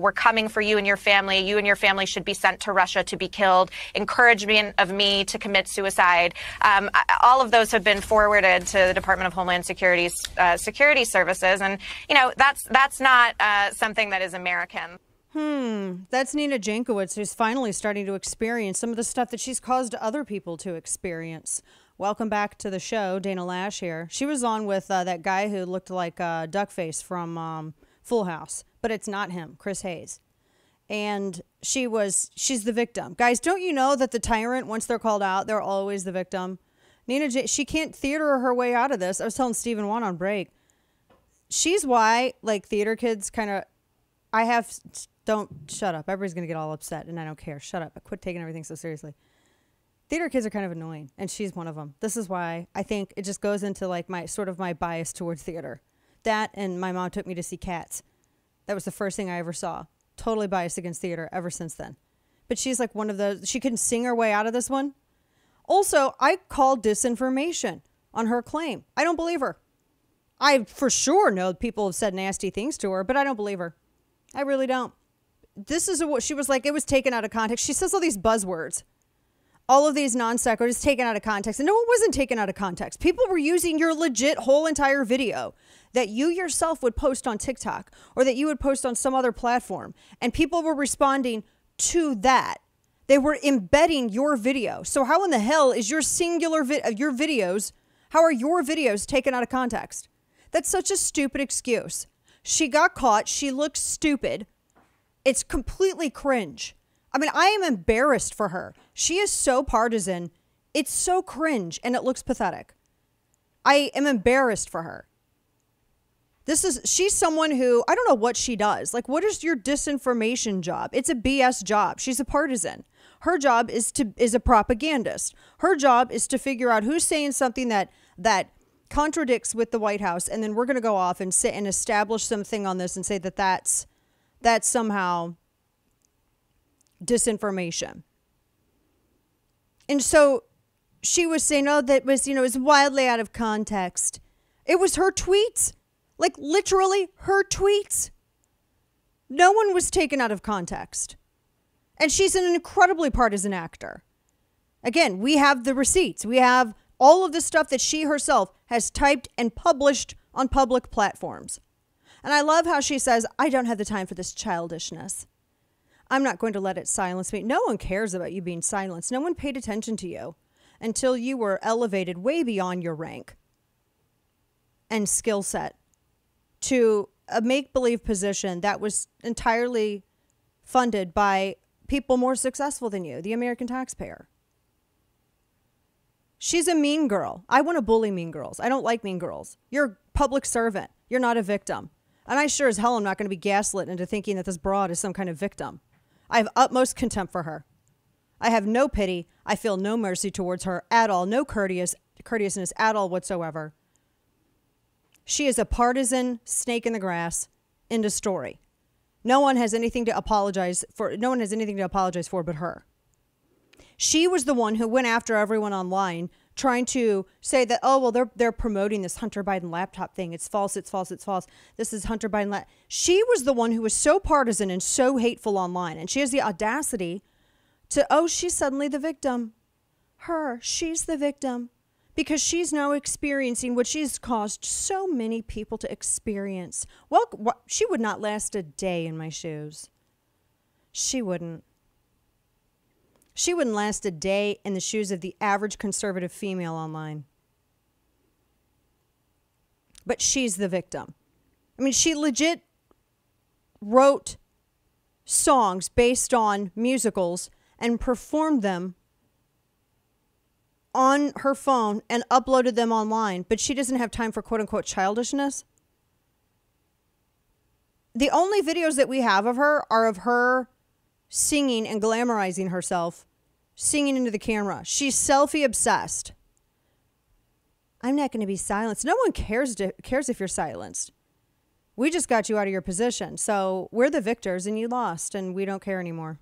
We're coming for you and your family. You and your family should be sent to Russia to be killed. Encouragement of me to commit suicide. All of those have been forwarded to the Department of Homeland Security's security services. And, you know, that's not something that is American. That's Nina Jankowicz, who's finally starting to experience some of the stuff that she's caused other people to experience. Welcome back to the show. Dana Loesch here. She was on with that guy who looked like Duckface from Full House, but it's not him, Chris Hayes. And she's the victim. Guys, don't you know that the tyrant, once they're called out, they're always the victim? She can't theater her way out of this. I was telling Stephen Wan on break. She's why, like, theater kids kind of, shut up. Everybody's going to get all upset, and I don't care. Shut up. I quit taking everything so seriously. Theater kids are kind of annoying, and she's one of them. This is why I think it just goes into, like, my bias towards theater. That and my mom took me to see Cats. That was the first thing I ever saw. Totally biased against theater ever since then. But she's like one of those. She couldn't sing her way out of this one. Also, I call disinformation on her claim. I don't believe her. I for sure know people have said nasty things to her, but I don't believe her. I really don't. This is what she was like. It was taken out of context. She says all these buzzwords. All of these non sequiturs taken out of context. And no, it wasn't taken out of context. People were using your legit whole entire video that you yourself would post on TikTok or that you would post on some other platform. And people were responding to that. They were embedding your video. So how in the hell is your videos taken out of context? That's such a stupid excuse. She got caught. She looks stupid. It's completely cringe. I mean, I am embarrassed for her. She is so partisan. It's so cringe, and it looks pathetic. I am embarrassed for her. She's someone who, I don't know what she does. Like, what is your disinformation job? It's a BS job. She's a partisan. Her job is a propagandist. Her job is to figure out who's saying something that contradicts with the White House, and then we're going to go off and sit and establish something on this and say that that's somehow disinformation. And so she was saying, oh, that was, you know, is wildly out of context. It was her tweets, like literally her tweets. No one was taken out of context. And she's an incredibly partisan actor. Again, we have the receipts. We have all of the stuff that she herself has typed and published on public platforms. And I love how she says, I don't have the time for this childishness. I'm not going to let it silence me. No one cares about you being silenced. No one paid attention to you until you were elevated way beyond your rank and skill set to a make-believe position that was entirely funded by people more successful than you, the American taxpayer. She's a mean girl. I want to bully mean girls. I don't like mean girls. You're a public servant. You're not a victim. And I sure as hell am not going to be gaslit into thinking that this broad is some kind of victim. I have utmost contempt for her. I have no pity. I feel no mercy towards her at all. No courteousness at all whatsoever. She is a partisan snake in the grass. End of story. No one has anything to apologize for. No one has anything to apologize for but her. She was the one who went after everyone online trying to say that, oh, well, they're promoting this Hunter Biden laptop thing. It's false. It's false. It's false. This is Hunter Biden. She was the one who was so partisan and so hateful online. And she has the audacity to, oh, she's suddenly the victim. She's the victim because she's now experiencing what she's caused so many people to experience. Well, she would not last a day in my shoes. She wouldn't. She wouldn't last a day in the shoes of the average conservative female online. But she's the victim. I mean, she legit wrote songs based on musicals and performed them on her phone and uploaded them online. But she doesn't have time for quote-unquote childishness. The only videos that we have of her are of her singing and glamorizing herself, singing into the camera. She's selfie obsessed. I'm not going to be silenced. No one cares if you're silenced. We just got you out of your position. So we're the victors and you lost and we don't care anymore.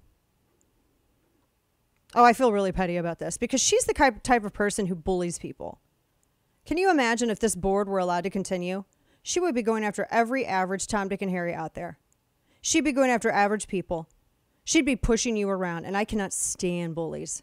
Oh, I feel really petty about this because she's the type of person who bullies people. Can you imagine if this board were allowed to continue? She would be going after every average Tom, Dick, and Harry out there. She'd be going after average people. She'd be pushing you around, and I cannot stand bullies.